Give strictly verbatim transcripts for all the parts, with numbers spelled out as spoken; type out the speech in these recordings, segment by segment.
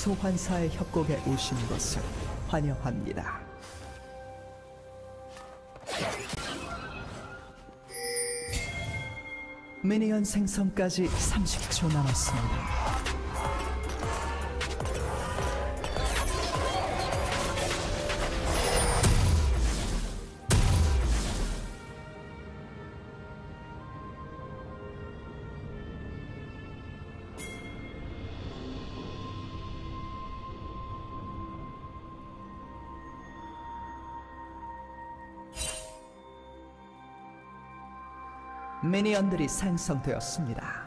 소환사의 협곡에 오신 것을 환영합니다. 미니언 생성까지 삼십 초 남았습니다. 미니언들이 생성되었습니다.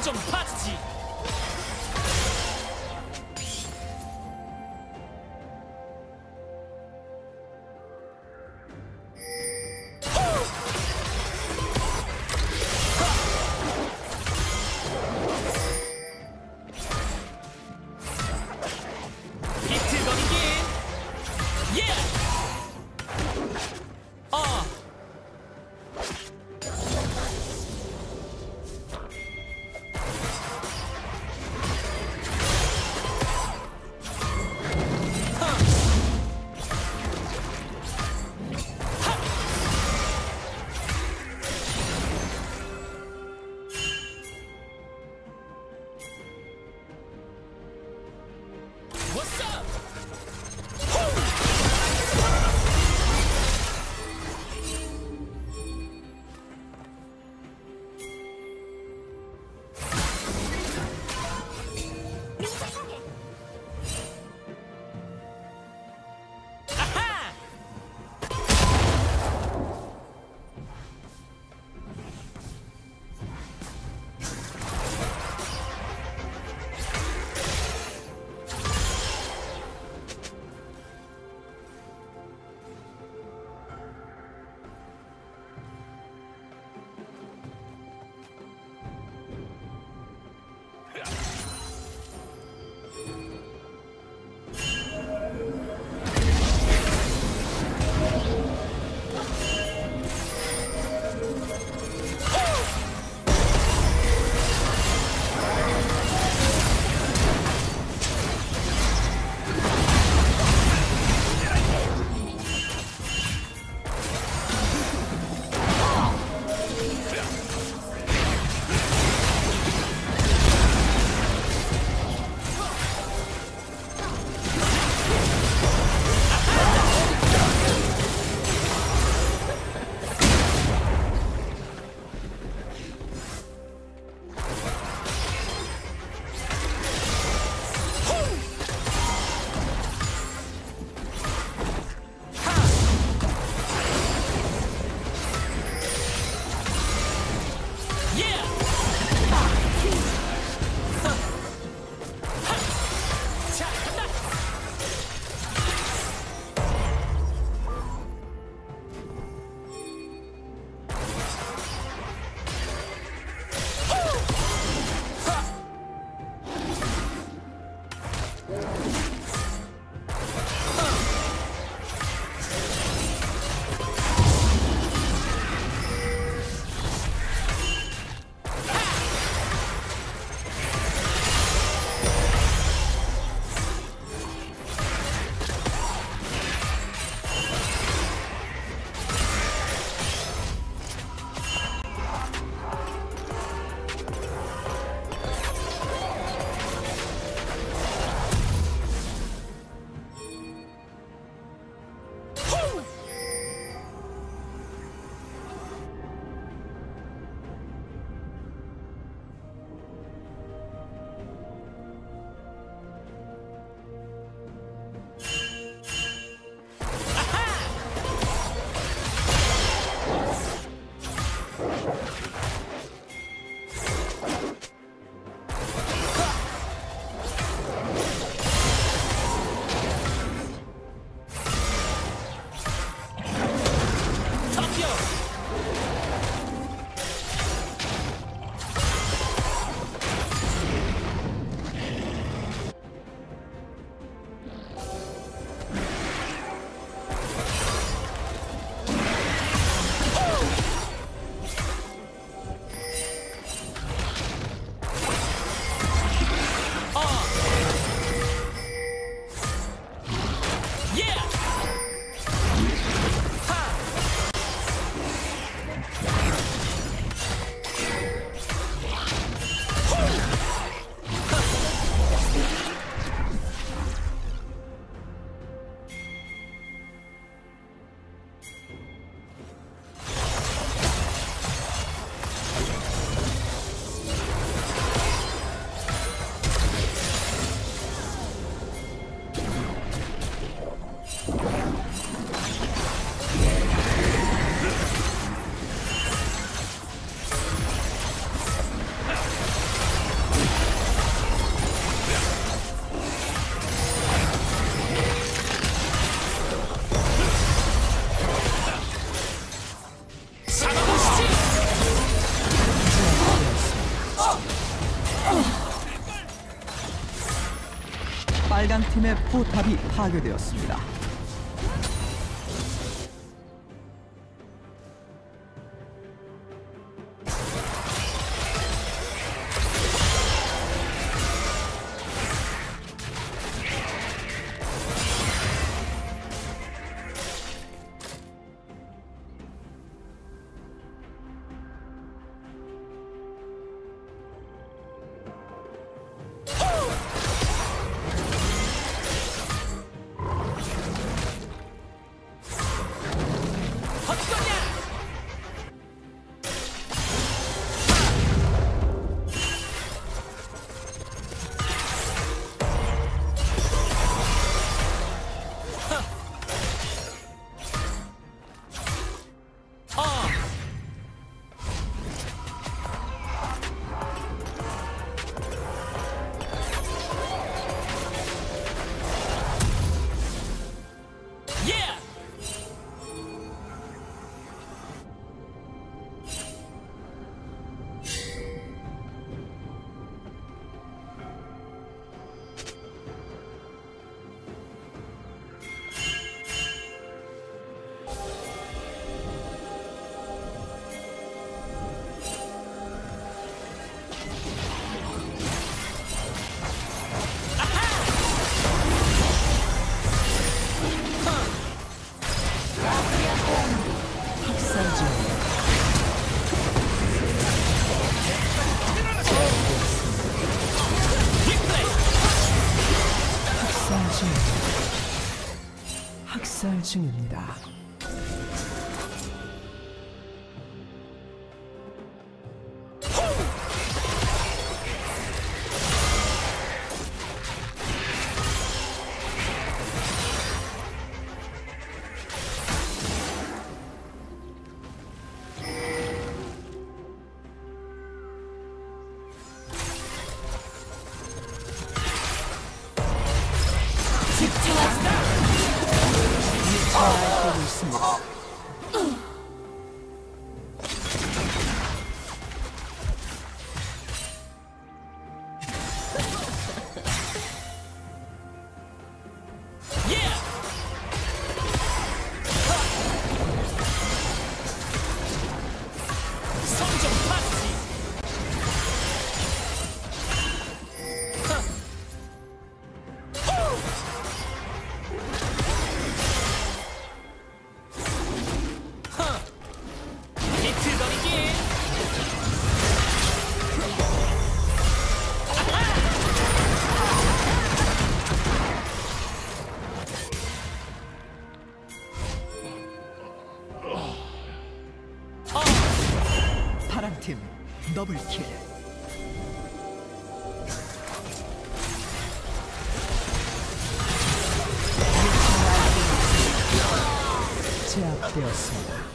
좀 파지지. 빨간 팀의 포탑이 파괴되었습니다. 학살 중입니다. 파랑팀 더블킬. 제압되었습니다.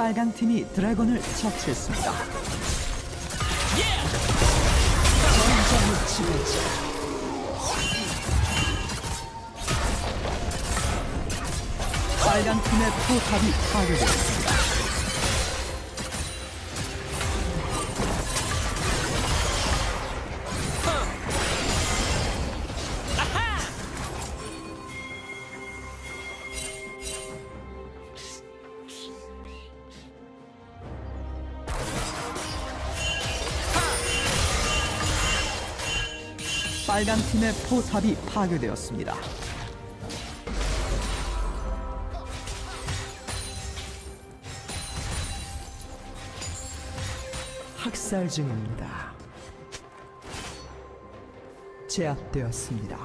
빨강 팀이 드래곤을 처치했습니다. 전장을 지배자. 빨간 팀의 포탑이 파괴되었습니다. 빨간 팀의 포탑이 파괴되었습니다. 학살 중입니다. 제압되었습니다.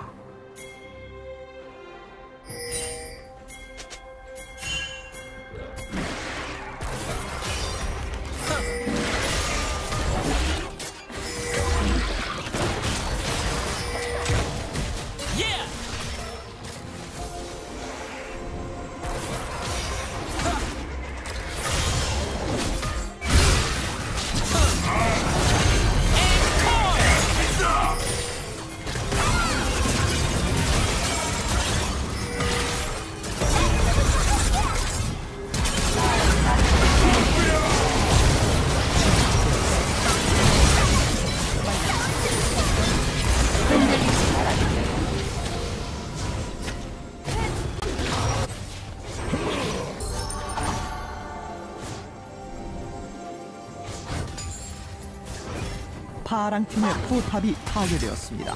파랑팀의 포탑이 파괴되었습니다.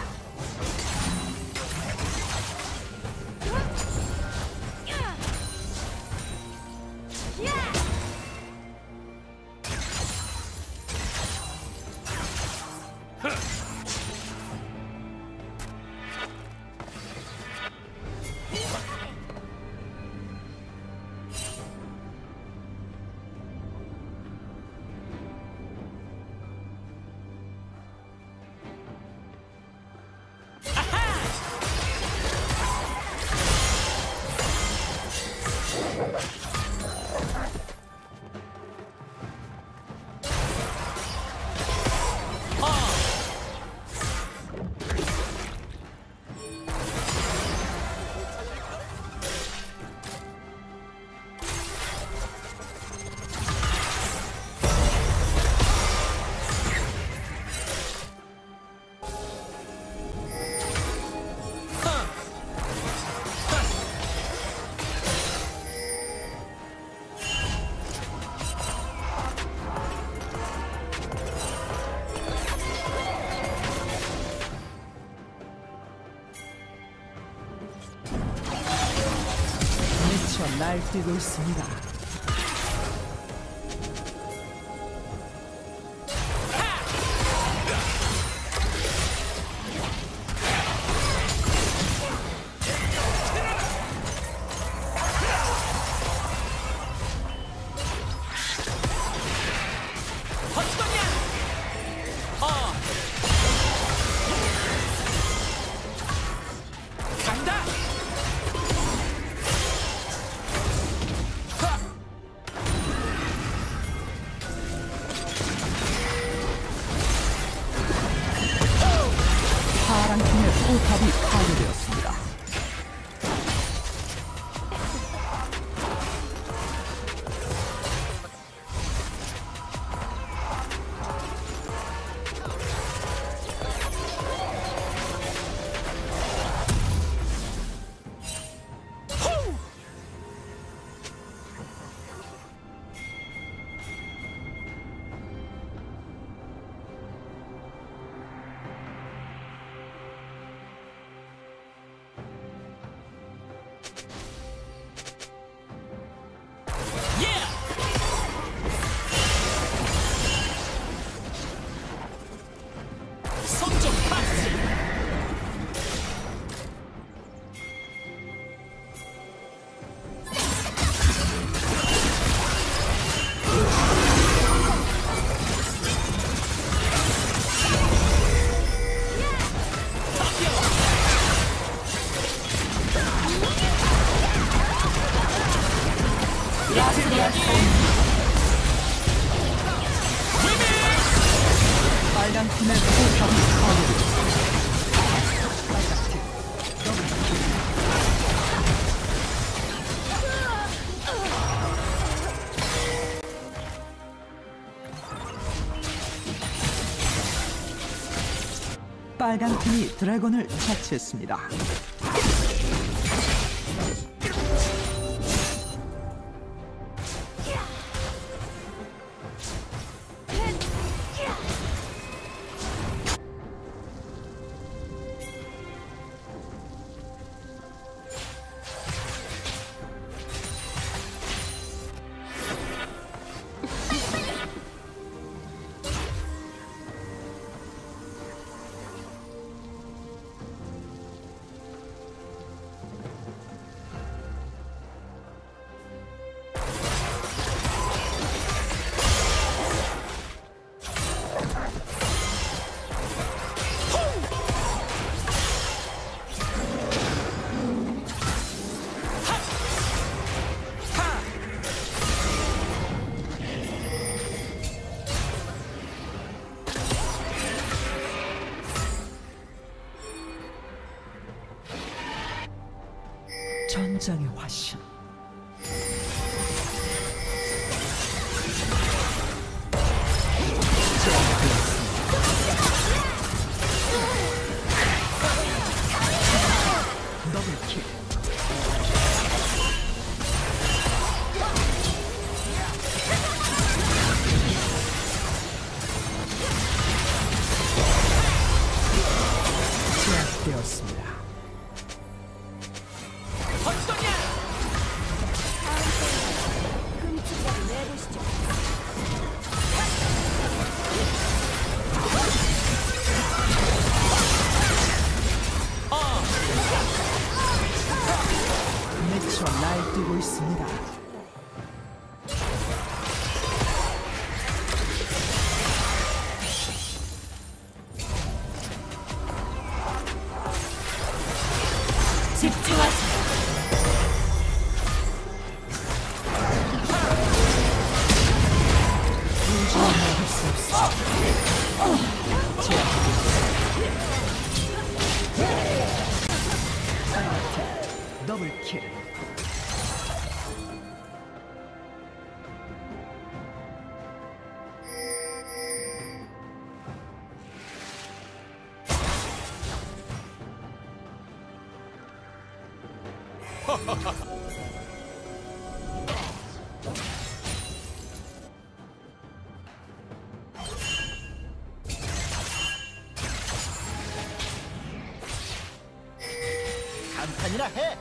뛰고 있습니다. Yes, yes, yes. 빨간 팀이 드래곤을 처치했습니다. 전장의 화신. 더블킬. 감탄이라 해.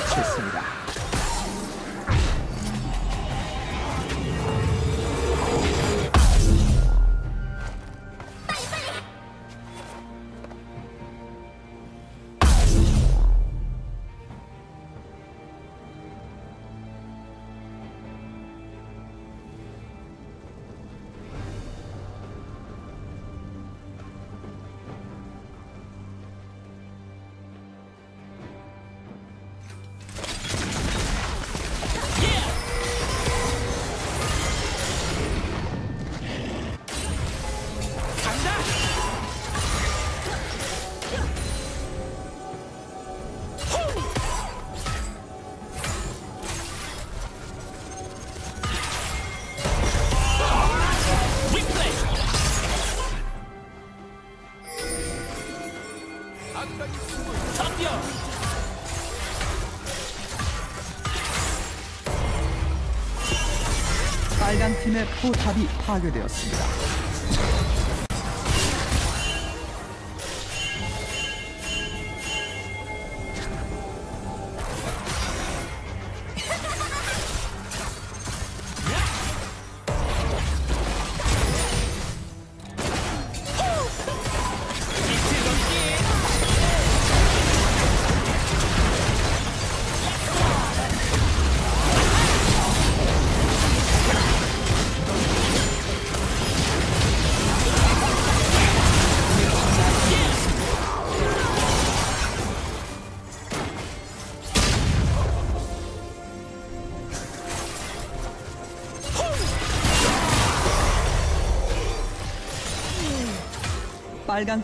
처치했습니다. 빨간 팀의 포탑이 파괴되었습니다.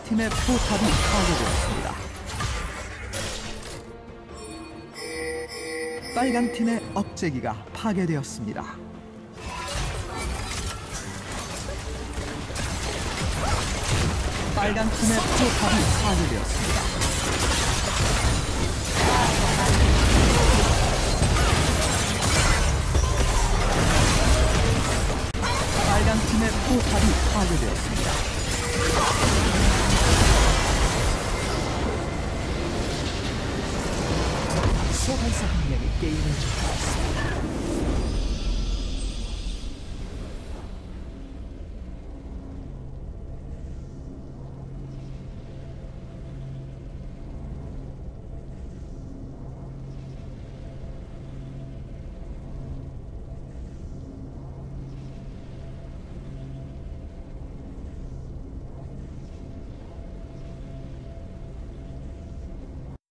빨간 팀의 포탑이 파괴되었습니다. 빨간 팀의 억제기가 파괴되었습니다. 빨간 팀의 포탑이 파괴되었습니다. 빨간 팀의 포탑이 파괴되었습니다. 소환사 한 명이 게임을 접하였습니다.